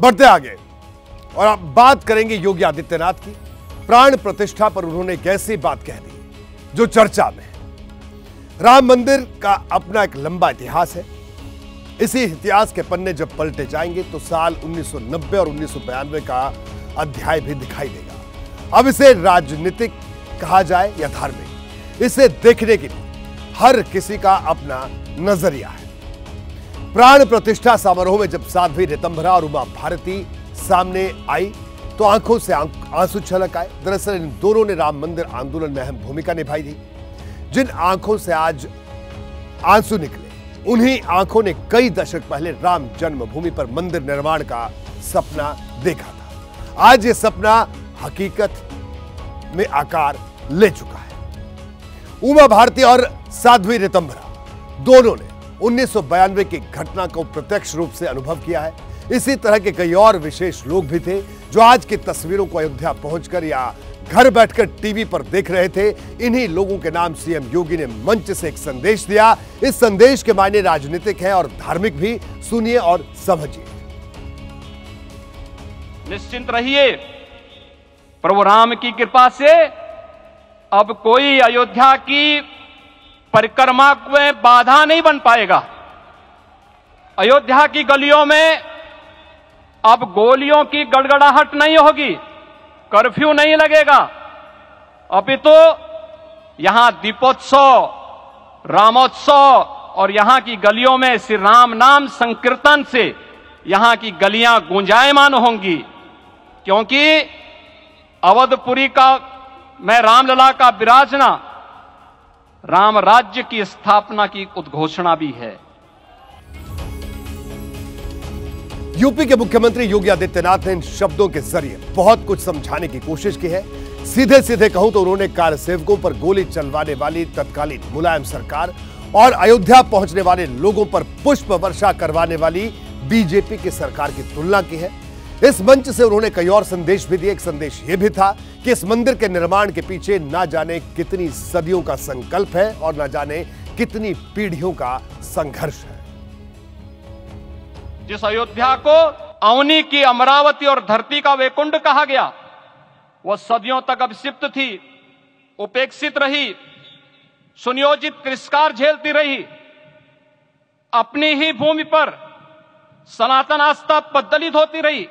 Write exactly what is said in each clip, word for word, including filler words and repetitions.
बढ़ते आगे और अब बात करेंगे योगी आदित्यनाथ की। प्राण प्रतिष्ठा पर उन्होंने कैसी बात कह दी जो चर्चा में है। राम मंदिर का अपना एक लंबा इतिहास है। इसी इतिहास के पन्ने जब पलटे जाएंगे तो साल उन्नीस सौ नब्बे और उन्नीस सौ बानवे का अध्याय भी दिखाई देगा। अब इसे राजनीतिक कहा जाए या धार्मिक, इसे देखने के लिए हर किसी का अपना नजरिया है। प्राण प्रतिष्ठा समारोह में जब साध्वी ऋतंभरा और उमा भारती सामने आई तो आंखों से आंसू छलक आए। दरअसल इन दोनों ने राम मंदिर आंदोलन में अहम भूमिका निभाई थी। जिन आंखों से आज आंसू निकले, उन्हीं आंखों ने कई दशक पहले राम जन्मभूमि पर मंदिर निर्माण का सपना देखा था। आज ये सपना हकीकत में आकार ले चुका है। उमा भारती और साध्वी ऋतंभरा दोनों ने उन्नीस सौ बयानवे की घटना को प्रत्यक्ष रूप से अनुभव किया है। इसी तरह के कई और विशेष लोग भी थे जो आज की तस्वीरों को अयोध्या पहुंचकर या घर बैठकर टीवी पर देख रहे थे। इन्हीं लोगों के नाम सीएम योगी ने मंच से एक संदेश दिया। इस संदेश के मायने राजनीतिक है और धार्मिक भी। सुनिए और समझिए। निश्चिंत रहिए, प्रभु राम की कृपा से अब कोई अयोध्या की परिक्रमा में बाधा नहीं बन पाएगा। अयोध्या की गलियों में अब गोलियों की गड़गड़ाहट नहीं होगी, कर्फ्यू नहीं लगेगा, अपितु यहां दीपोत्सव, रामोत्सव और यहां की गलियों में श्री राम नाम संकीर्तन से यहां की गलियां गुंजायमान होंगी। क्योंकि अवधपुरी का मैं रामलला का विराजना राम राज्य की स्थापना की उद्घोषणा भी है। यूपी के मुख्यमंत्री योगी आदित्यनाथ ने इन शब्दों के जरिए बहुत कुछ समझाने की कोशिश की है। सीधे सीधे कहूं तो उन्होंने कार सेवकों पर गोली चलवाने वाली तत्कालीन मुलायम सरकार और अयोध्या पहुंचने वाले लोगों पर पुष्प वर्षा करवाने वाली बीजेपी की सरकार की तुलना की है। इस मंच से उन्होंने कई और संदेश भी दिए। एक संदेश यह भी था कि इस मंदिर के निर्माण के पीछे ना जाने कितनी सदियों का संकल्प है और ना जाने कितनी पीढ़ियों का संघर्ष है। जिस अयोध्या को अवनी की अमरावती और धरती का वैकुंठ कहा गया, वह सदियों तक अभिषिप्त थी, उपेक्षित रही, सुनियोजित तिरस्कार झेलती रही। अपनी ही भूमि पर सनातन आस्था बदलित होती रही,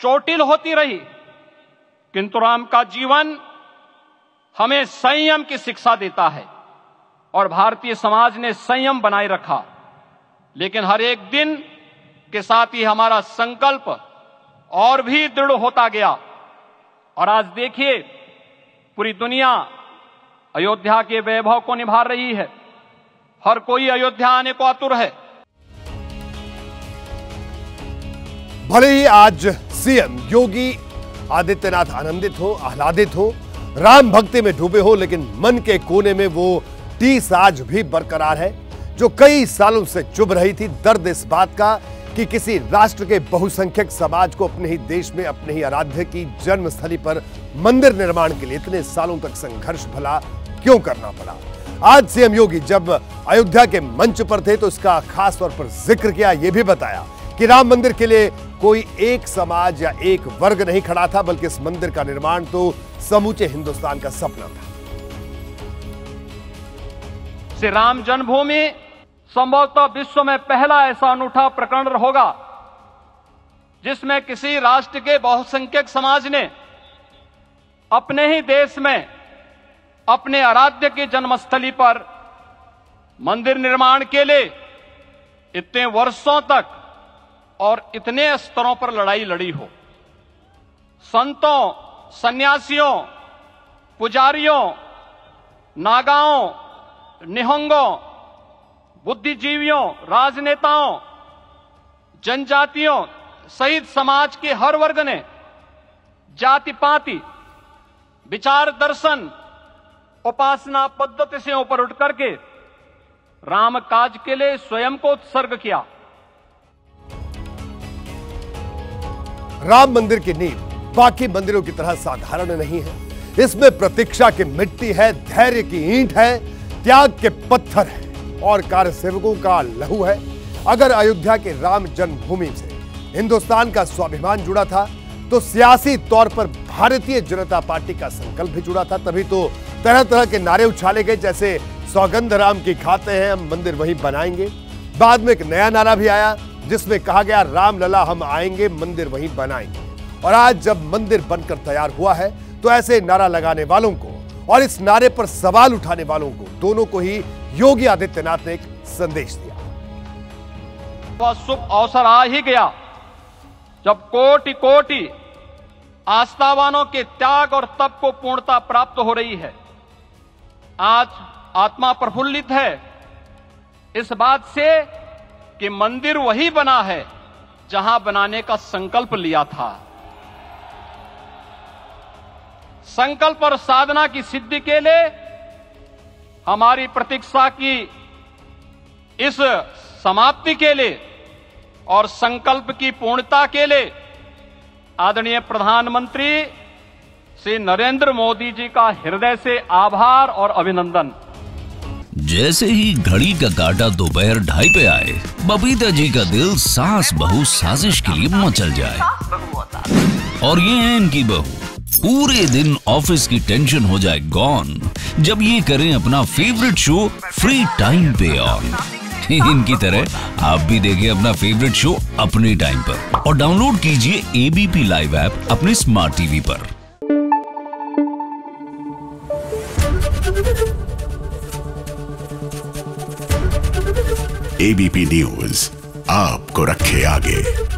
चोटिल होती रही। किंतु राम का जीवन हमें संयम की शिक्षा देता है और भारतीय समाज ने संयम बनाए रखा। लेकिन हर एक दिन के साथ ही हमारा संकल्प और भी दृढ़ होता गया और आज देखिए पूरी दुनिया अयोध्या के वैभव को निभा रही है। हर कोई अयोध्या आने को आतुर है। भले ही आज सीएम योगी आदित्यनाथ आनंदित हो, आह्लादित हो, राम भक्ति में डूबे हो, लेकिन मन के कोने में वो टीस आज भी बरकरार है जो कई सालों से चुभ रही थी। दर्द इस बात का कि किसी राष्ट्र के बहुसंख्यक समाज को अपने ही देश में अपने ही आराध्य की जन्मस्थली पर मंदिर निर्माण के लिए इतने सालों तक संघर्ष भला क्यों करना पड़ा। आज सीएम योगी जब अयोध्या के मंच पर थे तो इसका खास तौर पर जिक्र किया। यह भी बताया कि राम मंदिर के लिए कोई एक समाज या एक वर्ग नहीं खड़ा था, बल्कि इस मंदिर का निर्माण तो समूचे हिंदुस्तान का सपना था। श्री राम जन्मभूमि संभवतः विश्व में पहला ऐसा अनूठा प्रकरण होगा जिसमें किसी राष्ट्र के बहुसंख्यक समाज ने अपने ही देश में अपने आराध्य की जन्मस्थली पर मंदिर निर्माण के लिए इतने वर्षों तक और इतने स्तरों पर लड़ाई लड़ी हो। संतों, सन्यासियों, पुजारियों, नागाओं, निहोंगों, बुद्धिजीवियों, राजनेताओं, जनजातियों सहित समाज के हर वर्ग ने जाति पाति, विचार दर्शन, उपासना पद्धति से ऊपर उठ करके राम काज के लिए स्वयं को उत्सर्ग किया। राम मंदिर की नींव बाकी मंदिरों की तरह साधारण नहीं है। इसमें प्रतीक्षा की मिट्टी है, धैर्य की ईंट है, त्याग के पत्थर है और कार्यसेवकों का लहू है। अगर अयोध्या के राम जन्मभूमि से हिंदुस्तान का स्वाभिमान जुड़ा था तो सियासी तौर पर भारतीय जनता पार्टी का संकल्प भी जुड़ा था। तभी तो तरह तरह के नारे उछाले गए, जैसे सौगंध राम की खाते हैं हम मंदिर वहीं बनाएंगे। बाद में एक नया नारा भी आया जिसमें कहा गया रामलला हम आएंगे मंदिर वहीं बनाएंगे। और आज जब मंदिर बनकर तैयार हुआ है तो ऐसे नारा लगाने वालों को और इस नारे पर सवाल उठाने वालों को, दोनों को ही योगी आदित्यनाथ ने एक संदेश दिया। वह शुभ अवसर आ ही गया जब कोटि कोटि आस्थावानों के त्याग और तप को पूर्णता प्राप्त हो रही है। आज आत्मा प्रफुल्लित है इस बात से कि मंदिर वही बना है जहां बनाने का संकल्प लिया था। संकल्प और साधना की सिद्धि के लिए हमारी प्रतीक्षा की इस समाप्ति के लिए और संकल्प की पूर्णता के लिए आदरणीय प्रधानमंत्री श्री नरेंद्र मोदी जी का हृदय से आभार और अभिनंदन। जैसे ही घड़ी का काटा दोपहर ढाई पे आए, बबीता जी का दिल सास बहू साजिश के लिए मचल जाए। और ये है इनकी बहू, पूरे दिन ऑफिस की टेंशन हो जाए गॉन जब ये करें अपना फेवरेट शो फ्री टाइम पे ऑन। इनकी तरह आप भी देखें अपना फेवरेट शो अपने टाइम पर और डाउनलोड कीजिए एबीपी लाइव ऐप अपने स्मार्ट टीवी पर। एबीपी न्यूज आपको रखे आगे।